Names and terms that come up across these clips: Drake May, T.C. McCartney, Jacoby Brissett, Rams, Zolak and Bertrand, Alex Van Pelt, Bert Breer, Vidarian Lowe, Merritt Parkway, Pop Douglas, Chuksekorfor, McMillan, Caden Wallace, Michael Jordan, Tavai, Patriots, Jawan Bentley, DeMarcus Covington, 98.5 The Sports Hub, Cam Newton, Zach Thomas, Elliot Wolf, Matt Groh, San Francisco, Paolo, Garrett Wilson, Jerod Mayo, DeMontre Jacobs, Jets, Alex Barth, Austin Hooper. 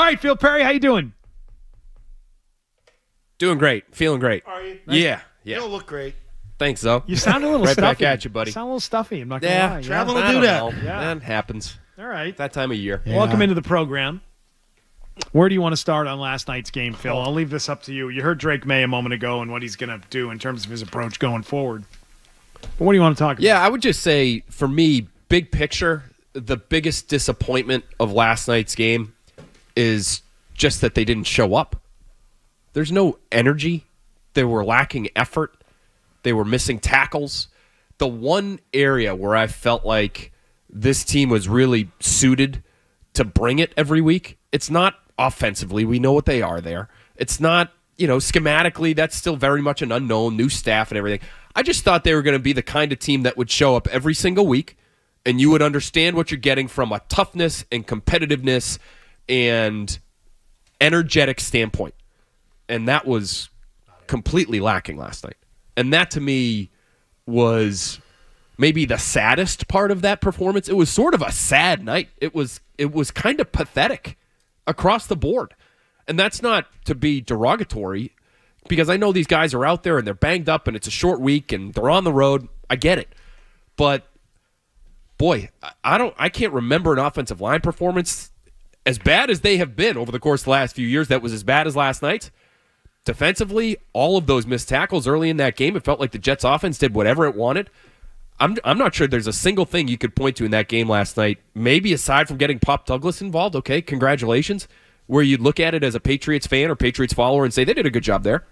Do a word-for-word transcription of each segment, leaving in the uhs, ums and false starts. All right, Phil Perry, how you doing? Doing great. Feeling great. Are you? Nice. Yeah. Yeah. You don't look great. Thanks, though. You sound a little right stuffy. Right back at you, buddy. You sound a little stuffy. I'm not going to yeah, lie. Travel yeah. will do that. Yeah. That happens. All right. That time of year. Yeah. Welcome into the program. Where do you want to start on last night's game, Phil? I'll leave this up to you. You heard Drake May a moment ago and what he's going to do in terms of his approach going forward. But what do you want to talk about? Yeah, I would just say, for me, big picture, the biggest disappointment of last night's game is just that they didn't show up. There's no energy. They were lacking effort. They were missing tackles. The one area where I felt like this team was really suited to bring it every week, it's not offensively. We know what they are there. It's not, you know, schematically, that's still very much an unknown, new staff and everything. I just thought they were going to be the kind of team that would show up every single week, and you would understand what you're getting from a toughness and competitiveness and energetic standpoint. And that was completely lacking last night. And that, to me, was maybe the saddest part of that performance. It was sort of a sad night. It was it was kind of pathetic across the board. And that's not to be derogatory, because I know these guys are out there and they're banged up and it's a short week and they're on the road. I get it. But, boy, I don't, I can't remember an offensive line performance as bad as they have been over the course of the last few years that was as bad as last night. Defensively, all of those missed tackles early in that game, it felt like the Jets' offense did whatever it wanted. I'm I'm not sure there's a single thing you could point to in that game last night, maybe aside from getting Pop Douglas involved, okay, congratulations, where you'd look at it as a Patriots fan or Patriots follower and say, they did a good job there.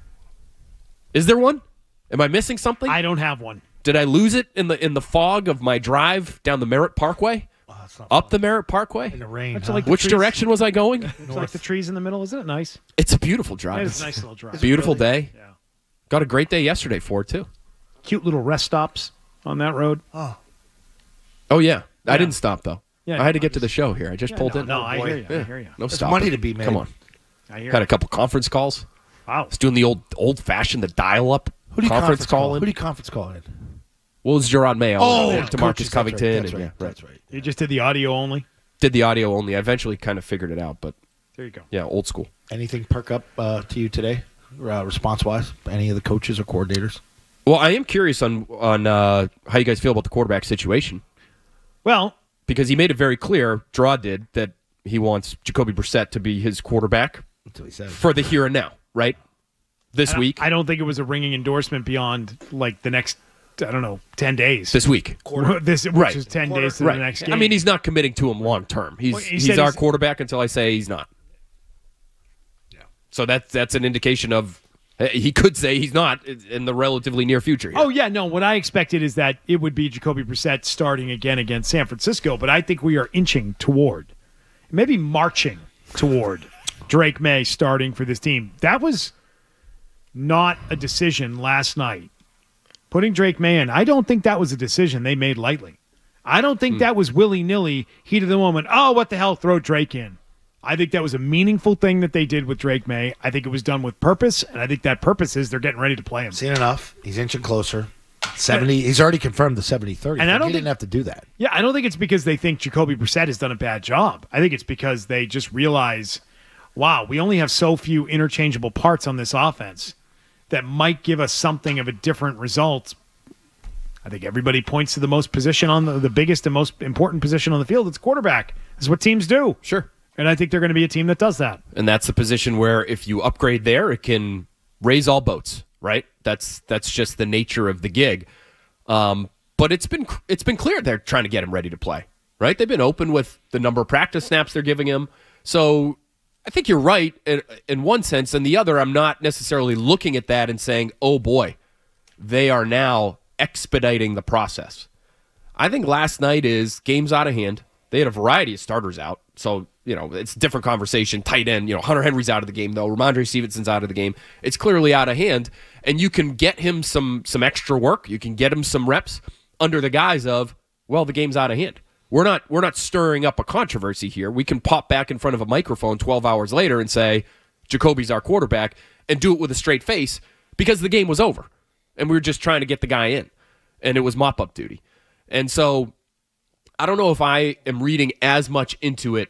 Is there one? Am I missing something? I don't have one. Did I lose it in the in the fog of my drive down the Merritt Parkway? Oh, up fun. the Merritt Parkway? In the rain. Huh? Like the Which trees. direction was I going? It's like the trees in the middle. Isn't it nice? It's a beautiful drive. It's a nice little drive. Beautiful really? day. Yeah. Got a great day yesterday for it, too. Cute little rest stops on that road. Oh, oh yeah. yeah. I didn't stop, though. Yeah, I had to get to the show here. I just yeah, pulled no, in. No, oh, I, hear you. Yeah. I hear you. No stop. money to be made. Come on. I hear Got a couple conference calls. Wow. It's doing the old old-fashioned, the dial-up conference, conference call in. Who do you conference call in? Well, it was Jerod Mayo. Oh, yeah. DeMarcus Covington. That's right. That's right. And, yeah, that's right. Yeah. You just did the audio only? Did the audio only. I eventually kind of figured it out, but there you go. Yeah, old school. Anything perk up uh, to you today, uh, response-wise? Any of the coaches or coordinators? Well, I am curious on on uh, how you guys feel about the quarterback situation. Well, because he made it very clear, Jerod did, that he wants Jacoby Brissett to be his quarterback until he says for the here and now, right? This I week. I don't think it was a ringing endorsement beyond like the next. I don't know, ten days. This week. Quarter. This, which right. is ten Quarter. days to right. the next game. I mean, he's not committing to him long term. He's well, he he's our he's... quarterback until I say he's not. Yeah. So that's, that's an indication of he could say he's not in the relatively near future. Here. Oh, yeah, no, what I expected is that it would be Jacoby Brissett starting again against San Francisco, but I think we are inching toward, maybe marching toward Drake May starting for this team. That was not a decision last night. Putting Drake May in, I don't think that was a decision they made lightly. I don't think mm. that was willy-nilly, heat of the moment, oh, what the hell, throw Drake in. I think that was a meaningful thing that they did with Drake May. I think it was done with purpose, and I think that purpose is they're getting ready to play him. Seen enough. He's inching closer. seventy. He's already confirmed the seventy thirty. And I don't he think, didn't have to do that. Yeah, I don't think it's because they think Jacoby Brissett has done a bad job. I think it's because they just realize, wow, we only have so few interchangeable parts on this offense that might give us something of a different result. I think everybody points to the most position on the, the biggest and most important position on the field. It's quarterback. This is what teams do. Sure. And I think they're going to be a team that does that. And that's the position where if you upgrade there, it can raise all boats, right? That's that's just the nature of the gig. Um, but it's been it's been clear they're trying to get him ready to play, right? They've been open with the number of practice snaps they're giving him. So I think you're right in one sense. In the other, I'm not necessarily looking at that and saying, oh, boy, they are now expediting the process. I think last night is game's out of hand. They had a variety of starters out. So, you know, it's a different conversation. Tight end, you know, Hunter Henry's out of the game, though. Ramondre Stevenson's out of the game. It's clearly out of hand. And you can get him some some extra work. You can get him some reps under the guise of, well, the game's out of hand. We're not we're not stirring up a controversy here. We can pop back in front of a microphone twelve hours later and say, Jacoby's our quarterback, and do it with a straight face because the game was over, and we were just trying to get the guy in, and it was mop-up duty. And so I don't know if I am reading as much into it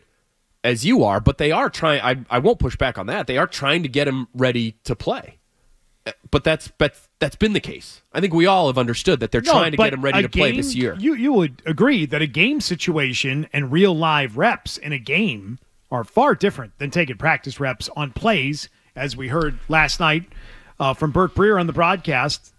as you are, but they are trying. I, I won't push back on that. They are trying to get him ready to play. But that's but that's been the case. I think we all have understood that they're no, trying to get him ready to game, play this year. You you would agree that a game situation and real live reps in a game are far different than taking practice reps on plays, as we heard last night uh, from Bert Breer on the broadcast,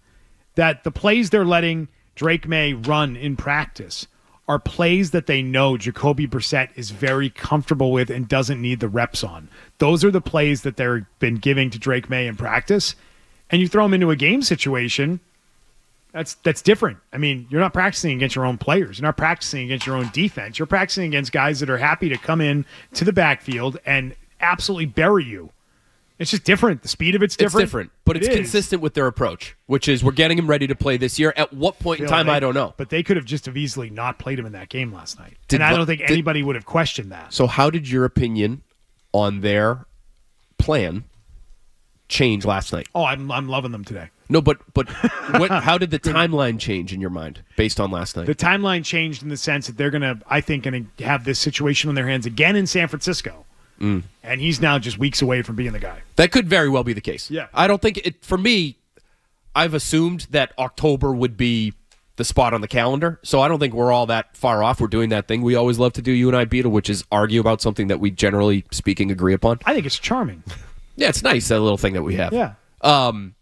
that the plays they're letting Drake May run in practice are plays that they know Jacoby Brissett is very comfortable with and doesn't need the reps on. Those are the plays that they've been giving to Drake May in practice, and you throw them into a game situation, that's that's different. I mean, you're not practicing against your own players. You're not practicing against your own defense. You're practicing against guys that are happy to come in to the backfield and absolutely bury you. It's just different. The speed of it's different. It's different, but it it's is. consistent with their approach, which is we're getting him ready to play this year. At what point Phil, in time, they, I don't know. But they could have just have easily not played him in that game last night. Did, and I don't think did, anybody would have questioned that. So how did your opinion on their plan change last night? Oh, I'm I'm loving them today. No, but but what, how did the timeline change in your mind based on last night? The timeline changed in the sense that they're going to, I think, going to have this situation on their hands again in San Francisco. Mm. And he's now just weeks away from being the guy. That could very well be the case. Yeah. I don't think it, for me, I've assumed that October would be the spot on the calendar. So I don't think we're all that far off. We're doing that thing we always love to do, you and I, Beetle, which is argue about something that we generally speaking agree upon. I think it's charming. Yeah, it's nice, that little thing that we have. Yeah. Um,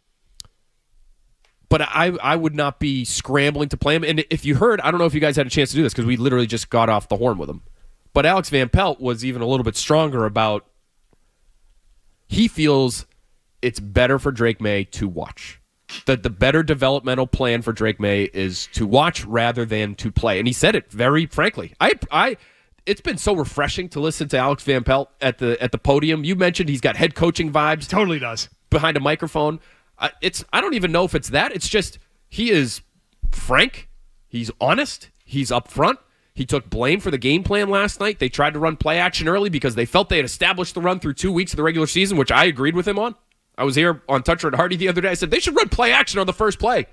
But I, I would not be scrambling to play him. And if you heard, I don't know if you guys had a chance to do this because we literally just got off the horn with him. But Alex Van Pelt was even a little bit stronger about he feels it's better for Drake May to watch. That the better developmental plan for Drake May is to watch rather than to play. And he said it very frankly. I I It's been so refreshing to listen to Alex Van Pelt at the at the podium. You mentioned he's got head coaching vibes. He totally does. Behind a microphone. I, it's I don't even know if it's that. It's just he is frank. He's honest. He's upfront. He took blame for the game plan last night. They tried to run play action early because they felt they had established the run through two weeks of the regular season, which I agreed with him on. I was here on Toucher and Hardy the other day. I said they should run play action on the first play.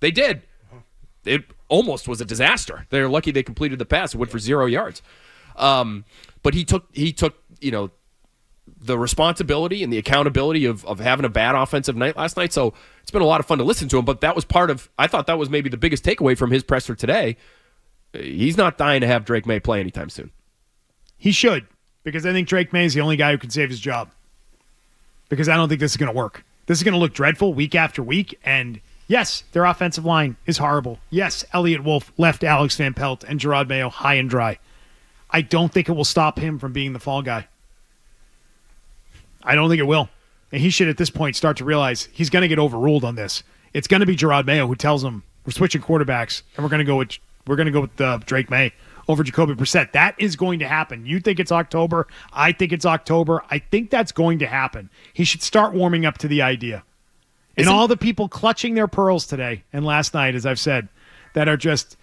They did. It almost was a disaster. They're lucky they completed the pass. It went for zero yards. Um, but he took he took you know the responsibility and the accountability of of having a bad offensive night last night. So it's been a lot of fun to listen to him. But that was part of. I thought that was maybe the biggest takeaway from his presser today. He's not dying to have Drake May play anytime soon. He should, because I think Drake May is the only guy who can save his job. Because I don't think this is going to work. This is going to look dreadful week after week. And yes, their offensive line is horrible. Yes, Elliot Wolf left Alex Van Pelt and Jerod Mayo high and dry. I don't think it will stop him from being the fall guy. I don't think it will. And he should at this point start to realize he's going to get overruled on this. It's going to be Jerod Mayo who tells him, we're switching quarterbacks, and we're going to go with... We're going to go with uh, Drake May over Jacoby Brissett. That is going to happen. You think it's October. I think it's October. I think that's going to happen. He should start warming up to the idea. Isn't and all the people clutching their pearls today and last night, as I've said, that are just,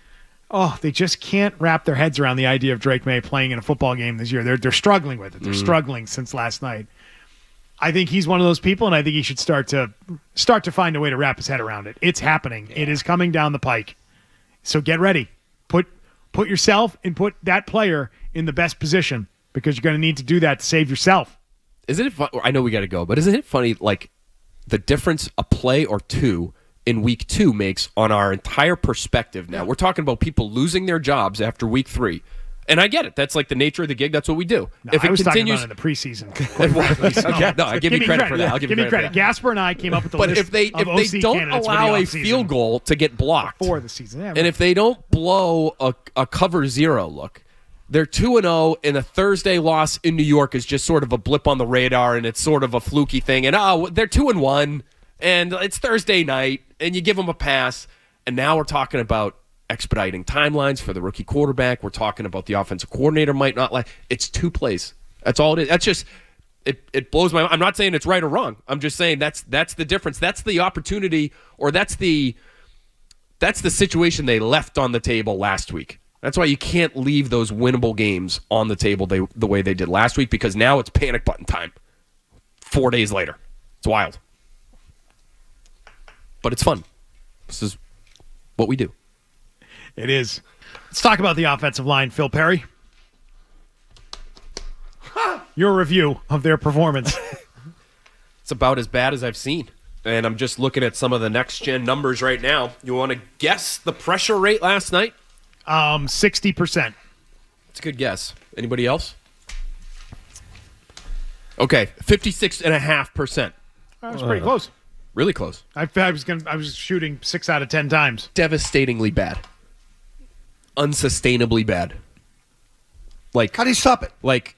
oh, they just can't wrap their heads around the idea of Drake May playing in a football game this year. They're, they're struggling with it. They're mm. struggling since last night. I think he's one of those people, and I think he should start to start to find a way to wrap his head around it. It's happening. Yeah. It is coming down the pike. So get ready. Put put yourself and put that player in the best position because you're going to need to do that to save yourself. Isn't it fun? I know we got to go, but isn't it funny, like, the difference a play or two in week two makes on our entire perspective now? We're talking about people losing their jobs after week three. And I get it. That's like the nature of the gig. That's what we do. No, if it I was continues... talking about it in the preseason. So. Okay. No, I give, give you credit, credit for that. I'll give, give you credit. credit. Gasper and I came up with the but list if they, of if they don't allow a field goal to get blocked before the season, yeah, right. And if they don't blow a, a cover zero look, they're two and zero, and a Thursday loss in New York is just sort of a blip on the radar, and it's sort of a fluky thing. And oh, they're two and one, and it's Thursday night, and you give them a pass, and now we're talking about expediting timelines for the rookie quarterback. We're talking about the offensive coordinator might not like. It's two plays. That's all it is. That's just it. It blows my mind. I'm not saying it's right or wrong. I'm just saying that's that's the difference. That's the opportunity, or that's the that's the situation they left on the table last week. That's why you can't leave those winnable games on the table they, the way they did last week, because now it's panic button time. Four days later, it's wild, but it's fun. This is what we do. It is. Let's talk about the offensive line, Phil Perry. your review of their performance. It's about as bad as I've seen. And I'm just looking at some of the next-gen numbers right now. You want to guess the pressure rate last night? Um, sixty percent. It's a good guess. Anybody else? Okay, fifty-six point five percent. That was pretty uh, close. Really close. I, I was gonna, I was shooting six out of ten times. Devastatingly bad. Unsustainably bad. Like, how do you stop it? Like,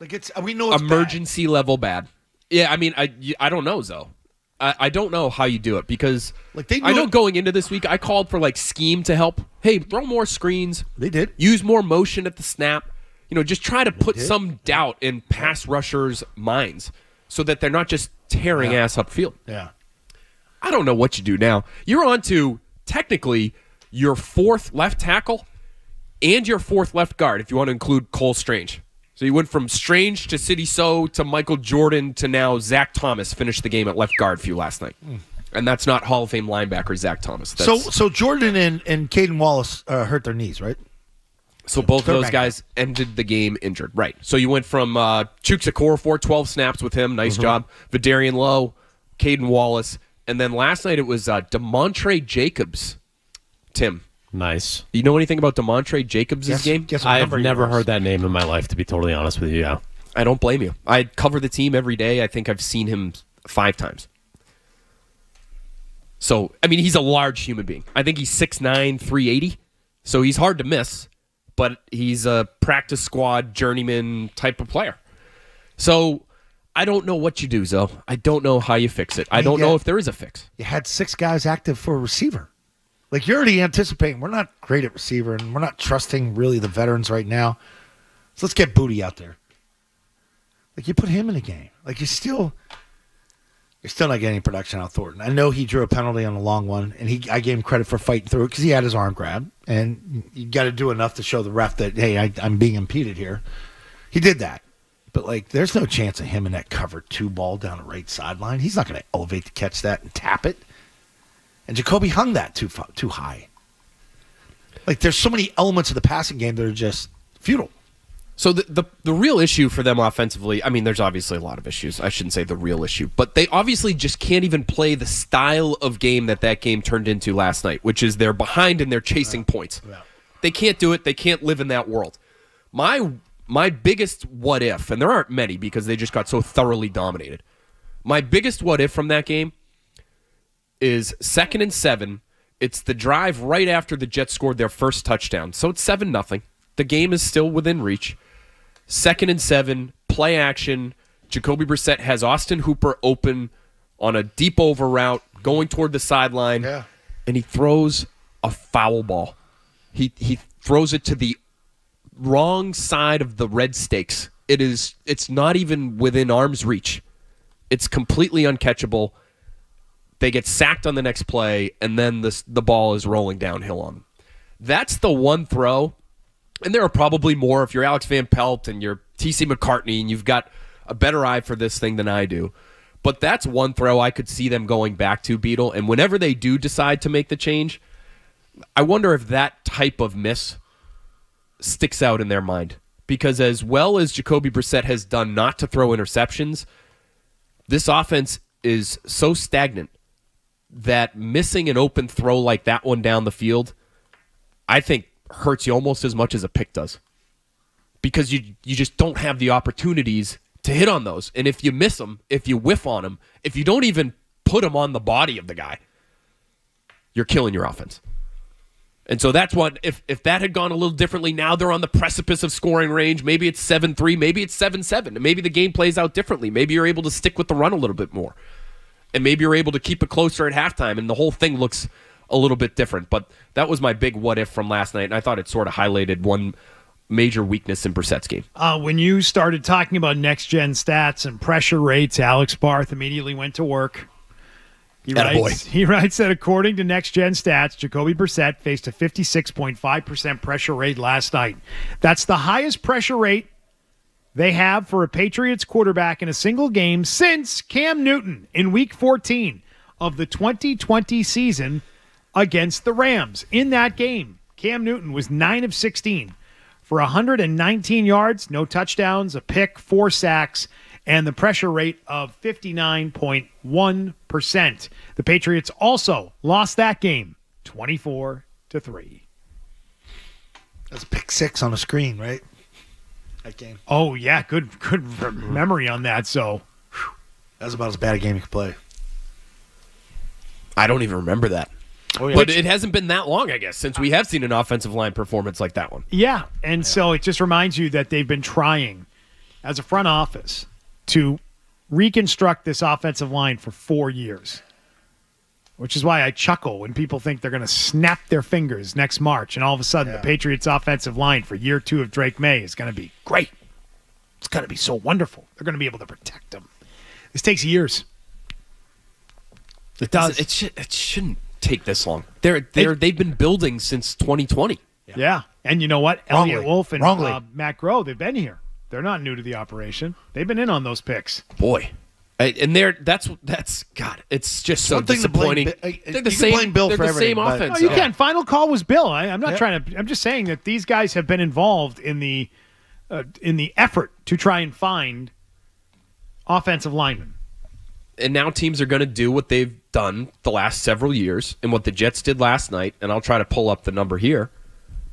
like it's we know it's emergency bad. level bad. Yeah, I mean, I I don't know, though. I, I don't know how you do it because like they I know going into this week, I called for like scheme to help. Hey, throw more screens. They did. Use more motion at the snap. You know, just try to they put did. some doubt in pass rushers' minds so that they're not just tearing yeah. ass upfield. Yeah. I don't know what you do now. You're on to technically your fourth left tackle and your fourth left guard if you want to include Cole Strange. So you went from Strange to City So to Michael Jordan to now Zach Thomas finished the game at left guard for you last night. Mm. And that's not Hall of Fame linebacker Zach Thomas. That's... So so Jordan and, and Caden Wallace uh, hurt their knees, right? So both They're of those guys up. ended the game injured. Right. So you went from uh, Chuksekorfor, twelve snaps with him. Nice mm-hmm. job. Vidarian Lowe, Caden Wallace. And then last night it was uh, DeMontre Jacobs. Tim. Nice. Do you know anything about DeMontre Jacobs' yes, game? I've never heard that name in my life, to be totally honest with you. Yeah. I don't blame you. I cover the team every day. I think I've seen him five times. So, I mean, he's a large human being. I think he's six nine, three eighty. So he's hard to miss, but he's a practice squad, journeyman type of player. So I don't know what you do, Zoe. I don't know how you fix it. I, mean, I don't know had, if there is a fix. You had six guys active for a receiver. Like, you're already anticipating, we're not great at receiver, and we're not trusting, really, the veterans right now. So let's get Booty out there. Like, you put him in the game. Like, you're still, you're still not getting any production out of Thornton. I know he drew a penalty on a long one, and he I gave him credit for fighting through it because he had his arm grab. And you got to do enough to show the ref that, hey, I, I'm being impeded here. He did that. But, like, there's no chance of him in that cover two ball down the right sideline. He's not going to elevate to catch that and tap it. And Jacoby hung that too too high. Like, there's so many elements of the passing game that are just futile. So the, the the real issue for them offensively, I mean, there's obviously a lot of issues. I shouldn't say the real issue. But they obviously just can't even play the style of game that that game turned into last night, which is they're behind and they're chasing yeah. points. Yeah. They can't do it. They can't live in that world. My, my biggest what if, and there aren't many because they just got so thoroughly dominated. My biggest what if from that game is second and seven. It's the drive right after the Jets scored their first touchdown. So it's seven nothing. The game is still within reach. Second and seven, play action. Jacoby Brissett has Austin Hooper open on a deep over route going toward the sideline, yeah. and he throws a foul ball. He he throws it to the wrong side of the red stakes. It is it's not even within arm's reach. It's completely uncatchable. They get sacked on the next play, and then this, the ball is rolling downhill on them. That's the one throw, and there are probably more. If you're Alex Van Pelt and you're T C McCartney and you've got a better eye for this thing than I do, but that's one throw I could see them going back to, Beetle, and whenever they do decide to make the change, I wonder if that type of miss sticks out in their mind because as well as Jacoby Brissett has done not to throw interceptions, this offense is so stagnant that missing an open throw like that one down the field, I think hurts you almost as much as a pick does because you you just don't have the opportunities to hit on those. And if you miss them, if you whiff on them, if you don't even put them on the body of the guy, you're killing your offense. And so that's what, if, if that had gone a little differently, now they're on the precipice of scoring range. Maybe it's seven three, maybe it's seven seven, and maybe the game plays out differently. Maybe you're able to stick with the run a little bit more. And maybe you're able to keep it closer at halftime, and the whole thing looks a little bit different. But that was my big what-if from last night, and I thought it sort of highlighted one major weakness in Brissett's game. Uh, when you started talking about next-gen stats and pressure rates, Alex Barth immediately went to work. He writes, he writes that according to next-gen stats, Jacoby Brissett faced a fifty-six point five percent pressure rate last night. That's the highest pressure rate they have for a Patriots quarterback in a single game since Cam Newton in week fourteen of the twenty twenty season against the Rams. In that game, Cam Newton was nine of sixteen for one hundred nineteen yards, no touchdowns, a pick, four sacks, and the pressure rate of fifty-nine point one percent. The Patriots also lost that game twenty-four to three. That's a pick six on a screen, right? That game. Oh, yeah. Good good memory on that. So that was about as bad a game you could play. I don't even remember that. Oh, yeah. But it hasn't been that long, I guess, since we have seen an offensive line performance like that one. Yeah, and yeah. so it just reminds you that they've been trying as a front office to reconstruct this offensive line for four years, which is why I chuckle when people think they're going to snap their fingers next March, and all of a sudden yeah. the Patriots' offensive line for year two of Drake May is going to be great. It's going to be so wonderful. They're going to be able to protect them. This takes years. It, it does. It, should, it shouldn't take this long. They're, they're, they've been building since twenty twenty. Yeah. yeah. And you know what? Wrongly. Elliot Wolf and uh, Matt Groh, they've been here. They're not new to the operation. They've been in on those picks. Boy. And they're that's that's God. It's just so One thing disappointing. To blame, they're the you same. Blame Bill they're for the same but, offense. No, you yeah. can. Final call was Bill. I, I'm not yeah. trying to. I'm just saying that these guys have been involved in the uh, in the effort to try and find offensive linemen. And now teams are going to do what they've done the last several years and what the Jets did last night. And I'll try to pull up the number here,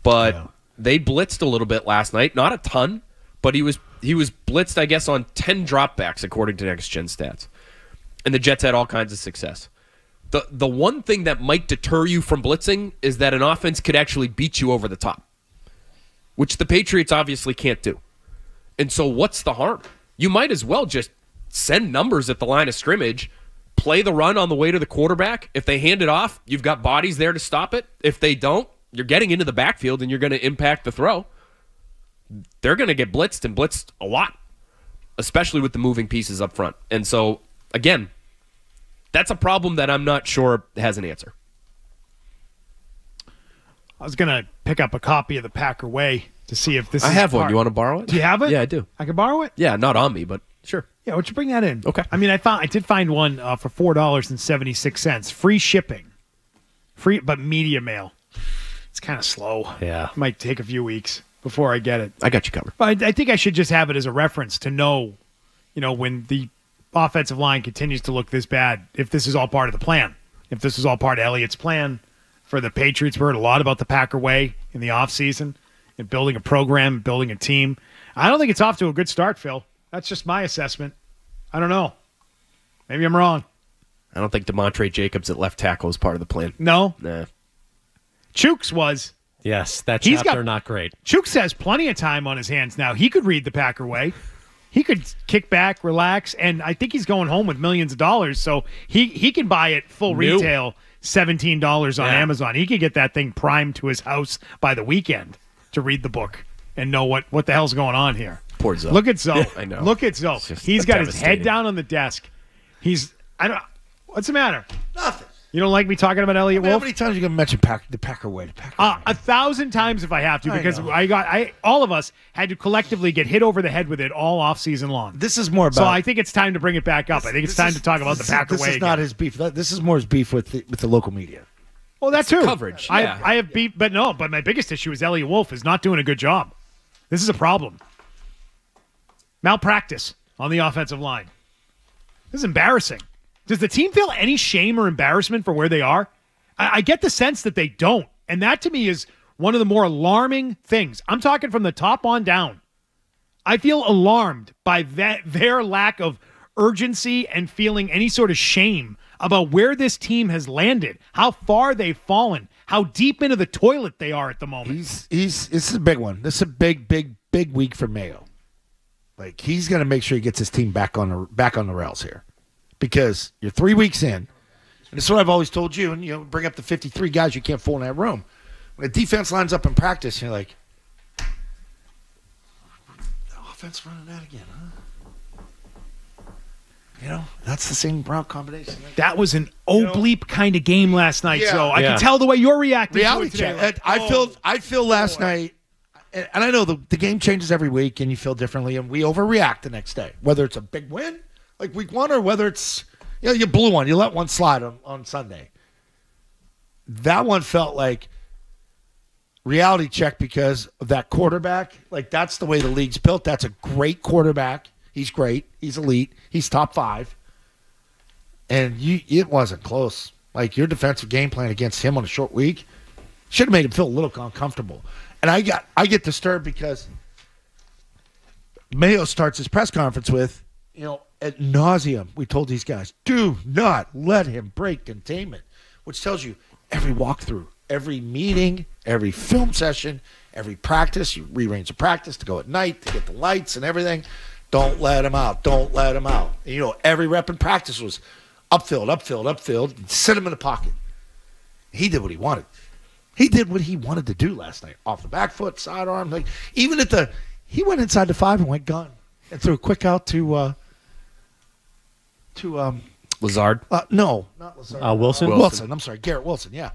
but yeah. they blitzed a little bit last night. Not a ton, but he was. He was blitzed, I guess, on ten dropbacks, according to Next Gen Stats. And the Jets had all kinds of success. The the one thing that might deter you from blitzing is that an offense could actually beat you over the top, which the Patriots obviously can't do. And so what's the harm? You might as well just send numbers at the line of scrimmage, play the run on the way to the quarterback. If they hand it off, you've got bodies there to stop it. If they don't, you're getting into the backfield and you're going to impact the throw. They're going to get blitzed and blitzed a lot, especially with the moving pieces up front. And so, again, that's a problem that I'm not sure has an answer. I was going to pick up a copy of the Packer Way to see if this I is... I have one. You want to borrow it? Do you have it? Yeah, I do. I can borrow it? Yeah, not on me, but sure. Yeah, why don't you bring that in? Okay. I mean, I found I did find one uh, for four dollars and seventy-six cents. Free shipping. Free, but media mail. It's kind of slow. Yeah. It might take a few weeks before I get it. I got you covered. But I, I think I should just have it as a reference to know, you know, when the offensive line continues to look this bad, if this is all part of the plan, if this is all part of Elliott's plan for the Patriots. We heard a lot about the Packer Way in the offseason and building a program, building a team. I don't think it's off to a good start, Phil. That's just my assessment. I don't know. Maybe I'm wrong. I don't think DeMontre Jacobs at left tackle is part of the plan. No? Nah. Chooks was. Yes, that chapter not great. Chooks has plenty of time on his hands now. He could read the Packer Way. He could kick back, relax, and I think he's going home with millions of dollars, so he, he can buy it full nope. retail, seventeen dollars on yeah. Amazon. He could get that thing primed to his house by the weekend to read the book and know what, what the hell's going on here. Poor Zoe. Look at Zoe. Yeah, I know. Look at Zoe. He's got his head down on the desk. He's I don't. What's the matter? Nothing. You don't like me talking about Elliot I mean, Wolf? How many times are you gonna mention Packer, the Packer Way? The Packer uh, way. A thousand times if I have to, because I, I got I all of us had to collectively get hit over the head with it all off season long. This is more about. So I think it's time to bring it back up. This, I think it's time is, to talk about the Packer this Way. This is again. Not his beef. This is more his beef with the, with the local media. Well, that's true. Coverage. I, yeah. I have yeah. beef, but no. But my biggest issue is Elliot Wolf is not doing a good job. This is a problem. Malpractice on the offensive line. This is embarrassing. Does the team feel any shame or embarrassment for where they are? I, I get the sense that they don't, and that to me is one of the more alarming things. I'm talking from the top on down. I feel alarmed by that, their lack of urgency and feeling any sort of shame about where this team has landed, how far they've fallen, how deep into the toilet they are at the moment. He's, he's, this is a big one. This is a big, big, big week for Mayo. Like, he's going to make sure he gets his team back on the, back on the rails here. Because you're three weeks in, and it's what I've always told you, and you know, bring up the fifty-three guys you can't fool in that room. When the defense lines up in practice, you're like, the offense running out again, huh? You know, that's the same Brown combination. That was an oh-bleep kind of game last night, yeah. so I yeah. can tell the way you're reacting Reality to it today. Like, I, feel, oh, I feel last boy. night, and I know the, the game changes every week, and you feel differently, and we overreact the next day, whether it's a big win, like week one, or whether it's, you know, you blew one. You let one slide on, on Sunday. That one felt like reality check because of that quarterback. Like, that's the way the league's built. That's a great quarterback. He's great. He's elite. He's top five. And you, it wasn't close. Like, your defensive game plan against him on a short week should have made him feel a little uncomfortable. And I got I get disturbed because Mayo starts his press conference with, you know, ad nauseum, we told these guys, do not let him break containment, which tells you every walkthrough, every meeting, every film session, every practice, you rearrange the practice to go at night to get the lights and everything. Don't let him out. Don't let him out. And, you know, every rep in practice was upfield, upfield, upfield, and sit him in the pocket. He did what he wanted. He did what he wanted to do last night. Off the back foot, sidearm. Like, even at the – he went inside the five and went gun and threw a quick out to uh, – to um, Lazard? Uh, no, not Lazard. Uh, Wilson? Uh, Wilson? Wilson. I'm sorry, Garrett Wilson, yeah.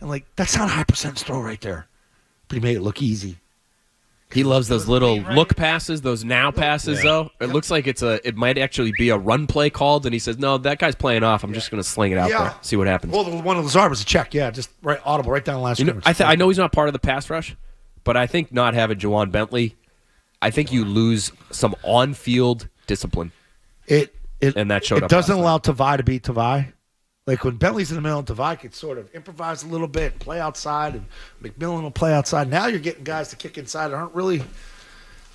And, like, that's not a high percentage throw right there. But he made it look easy. He loves those little look passes, those now passes, yeah. though. It yeah. looks like it's a. It might actually be a run play called, and he says, no, that guy's playing off. I'm yeah. just going to sling it out yeah. there, see what happens. Well, the one of Lazard was a check, yeah, just right audible, right down the last you know, I, th I know he's not part of the pass rush, but I think not having Jawan Bentley, I think you lose some on-field discipline. It, it, and that showed it up. It doesn't allow Tavai to be Tavai. Like, when Bentley's in the middle, Tavai could sort of improvise a little bit, play outside, and McMillan will play outside. Now you're getting guys to kick inside that aren't really,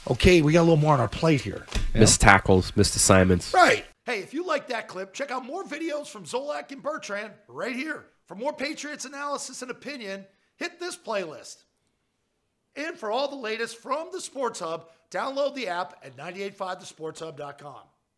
okay, we got a little more on our plate here. Missed tackles, missed assignments. Right. Hey, if you like that clip, check out more videos from Zolak and Bertrand right here. For more Patriots analysis and opinion, hit this playlist. And for all the latest from the Sports Hub, download the app at ninety eight point five the sports hub dot com.